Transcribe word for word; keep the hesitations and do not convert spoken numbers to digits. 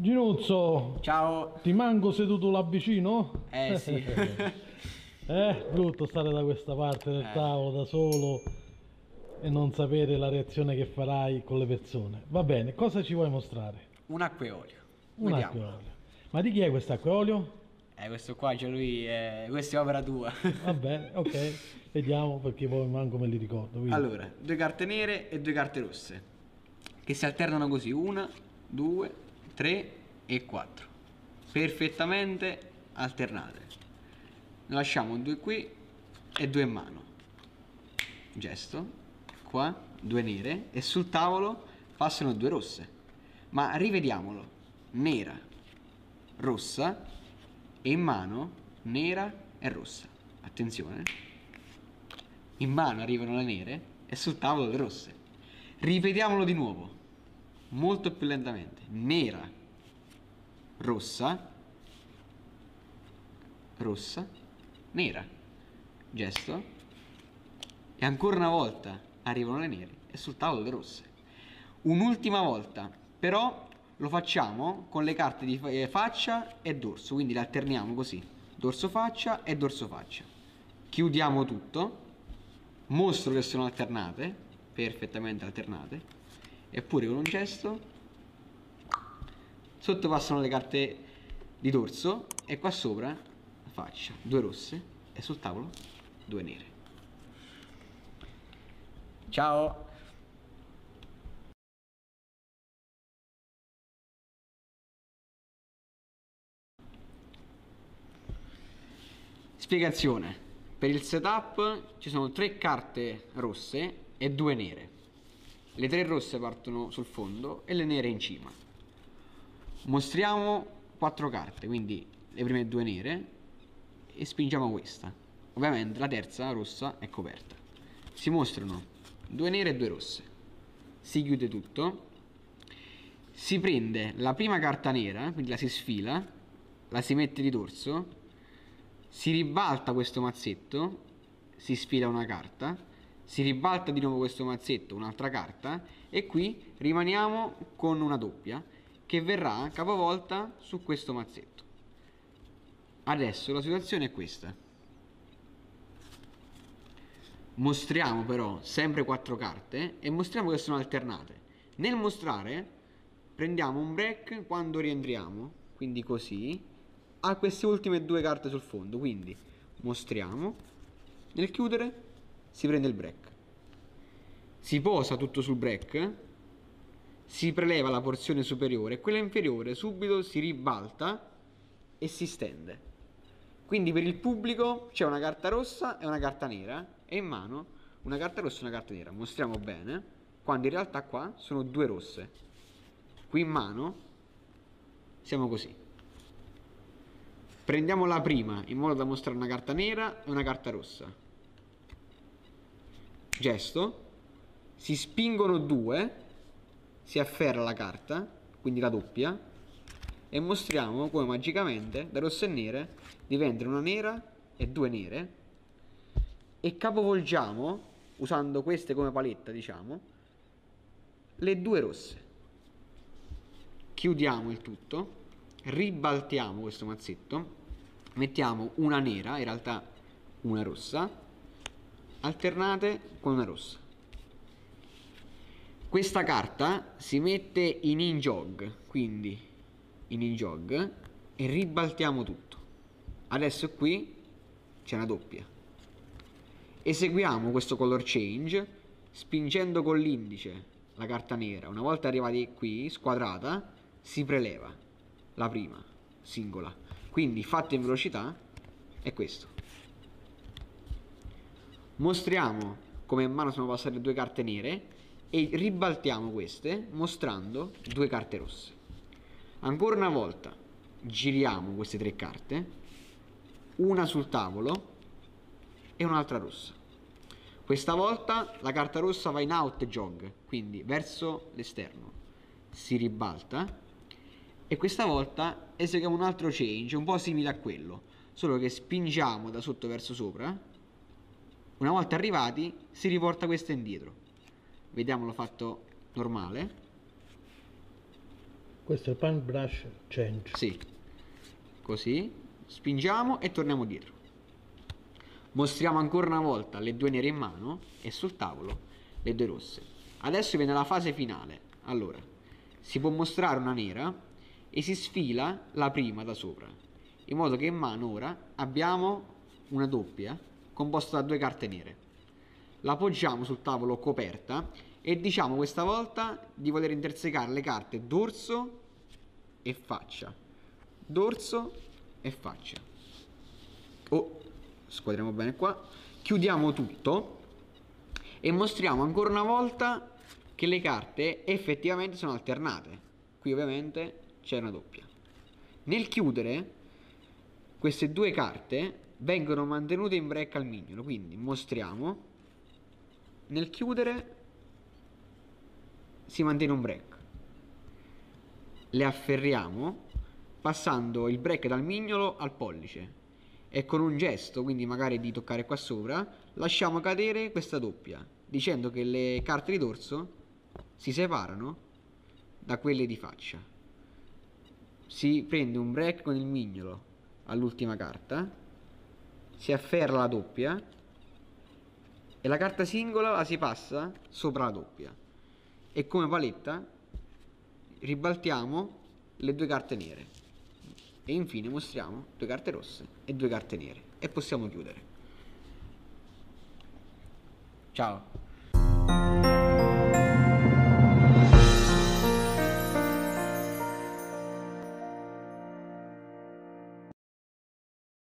Ginuzzo, ciao. Ti manco seduto là vicino? Eh sì. Eh, brutto stare da questa parte del eh. tavolo da solo e non sapere la reazione che farai con le persone. Va bene, cosa ci vuoi mostrare? Un acqueolio. Un acqueolio. Ma di chi è questo acqueolio? Eh, questo qua, cioè lui, eh, questa è opera tua. Va bene, ok. Vediamo, perché poi manco me li ricordo. Quindi. Allora, due carte nere e due carte rosse, che si alternano così, una, due... tre e quattro, perfettamente alternate. Ne lasciamo due qui e due in mano, gesto qua, due nere, e sul tavolo passano due rosse. Ma rivediamolo: nera, rossa, e in mano nera e rossa. Attenzione, in mano arrivano le nere e sul tavolo le rosse. Rivediamolo di nuovo, molto più lentamente: nera, rossa, rossa, nera, gesto, e ancora una volta arrivano le nere e sul tavolo le rosse. Un'ultima volta, però lo facciamo con le carte di faccia e dorso, quindi le alterniamo così, dorso faccia e dorso faccia. Chiudiamo tutto, mostro che sono alternate, perfettamente alternate. Eppure con un gesto sotto passano le carte di dorso e qua sopra la faccia, due rosse, e sul tavolo due nere. Ciao. Spiegazione: per il setup ci sono tre carte rosse e due nere. Le tre rosse partono sul fondo e le nere in cima. Mostriamo quattro carte, quindi le prime due nere, e spingiamo questa. Ovviamente la terza rossa è coperta. Si mostrano due nere e due rosse. Si chiude tutto. Si prende la prima carta nera, quindi la si sfila, la si mette di dorso, si ribalta questo mazzetto, si sfila una carta. Si ribalta di nuovo questo mazzetto, un'altra carta, e qui rimaniamo con una doppia che verrà capovolta su questo mazzetto. Adesso la situazione è questa. Mostriamo però sempre quattro carte e mostriamo che sono alternate. Nel mostrare prendiamo un break quando rientriamo, quindi così, a queste ultime due carte sul fondo. Quindi mostriamo, nel chiudere si prende il break, si posa tutto sul break, si preleva la porzione superiore e quella inferiore subito si ribalta e si stende. Quindi per il pubblico c'è una carta rossa e una carta nera, e in mano una carta rossa e una carta nera. Mostriamo bene, quando in realtà qua sono due rosse. Qui in mano siamo così. Prendiamo la prima in modo da mostrare una carta nera e una carta rossa. Gesto, si spingono due, si afferra la carta, quindi la doppia, e mostriamo come magicamente da rosse e nere diventano una nera e due nere, e capovolgiamo, usando queste come paletta, diciamo, le due rosse. Chiudiamo il tutto, ribaltiamo questo mazzetto, mettiamo una nera, in realtà una rossa, alternate con una rossa. Questa carta si mette in in jog, quindi in in jog, e ribaltiamo tutto. Adesso qui c'è una doppia. Eseguiamo questo color change spingendo con l'indice la carta nera. Una volta arrivati qui, squadrata, si preleva la prima, singola. Quindi fatta in velocità è questo. Mostriamo come in mano sono passate due carte nere e ribaltiamo queste mostrando due carte rosse. Ancora una volta giriamo queste tre carte, una sul tavolo e un'altra rossa. Questa volta la carta rossa va in out jog, quindi verso l'esterno, si ribalta, e questa volta eseguiamo un altro change un po' simile a quello, solo che spingiamo da sotto verso sopra. Una volta arrivati si riporta questa indietro. Vediamolo fatto normale. Questo è il pan brush change. Sì, così spingiamo e torniamo dietro. Mostriamo ancora una volta le due nere in mano e sul tavolo le due rosse. Adesso viene la fase finale. Allora, si può mostrare una nera e si sfila la prima da sopra, in modo che in mano ora abbiamo una doppia composta da due carte nere. La poggiamo sul tavolo coperta e diciamo questa volta di voler intersecare le carte dorso e faccia, dorso e faccia. Oh, squadriamo bene qua, chiudiamo tutto e mostriamo ancora una volta che le carte effettivamente sono alternate. Qui ovviamente c'è una doppia. Nel chiudere, queste due carte vengono mantenute in brecca al mignolo, quindi mostriamo, nel chiudere si mantiene un break, le afferriamo passando il break dal mignolo al pollice e con un gesto, quindi magari di toccare qua sopra, lasciamo cadere questa doppia, dicendo che le carte di dorso si separano da quelle di faccia. Si prende un break con il mignolo all'ultima carta, si afferra la doppia e la carta singola la si passa sopra la doppia e come paletta ribaltiamo le due carte nere e infine mostriamo due carte rosse e due carte nere e possiamo chiudere. Ciao.